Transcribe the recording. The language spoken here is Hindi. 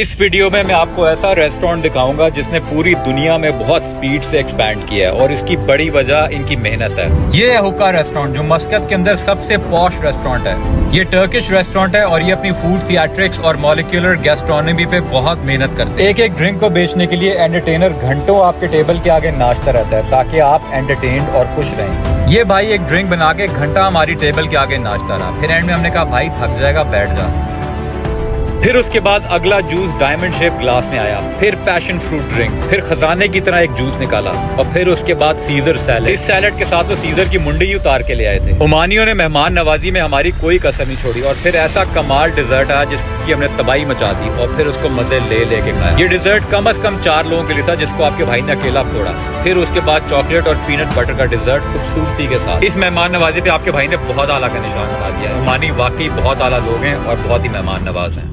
इस वीडियो में मैं आपको ऐसा रेस्टोरेंट दिखाऊंगा जिसने पूरी दुनिया में बहुत स्पीड से एक्सपैंड किया है और इसकी बड़ी वजह इनकी मेहनत है। ये है हुक्का रेस्टोरेंट जो मस्कत के अंदर सबसे पॉश रेस्टोरेंट है। ये टर्किश रेस्टोरेंट है और ये अपनी फूड थिएट्रिक्स और मॉलिक्यूलर गैस्ट्रोनॉमी पे बहुत मेहनत करते हैं। एक एक ड्रिंक को बेचने के लिए एंटरटेनर घंटों आपके टेबल के आगे नाचता रहता है ताकि आप एंटरटेन्ड और खुश रहें। ये भाई एक ड्रिंक बना के घंटा हमारी टेबल के आगे नाचता रहा, फिर एंड में हमने कहा भाई थक जाएगा बैठ जा। फिर उसके बाद अगला जूस डायमंड शेप ग्लास में आया, फिर पैशन फ्रूट ड्रिंक, फिर खजाने की तरह एक जूस निकाला और फिर उसके बाद सीजर सैलेड। इस सैलेड के साथ वो सीजर की मुंडी ही उतार के ले आए थे। ओमानियों ने मेहमान नवाजी में हमारी कोई कसर नहीं छोड़ी और फिर ऐसा कमाल डिजर्ट आया जिसकी हमने तबाही मचा दी और फिर उसको मजे ले लेके खाया। ये डिजर्ट कम अज कम 4 लोगों के लिए था जिसको आपके भाई ने अकेला फोड़ा। फिर उसके बाद चॉकलेट और पीनट बटर का डिजर्ट खूबसूरती के साथ। इस मेहमान नवाजी पे आपके भाई ने बहुत आला का निशान साधा है। ओमानी वाकई बहुत आला लोग हैं और बहुत ही मेहमान नवाज हैं।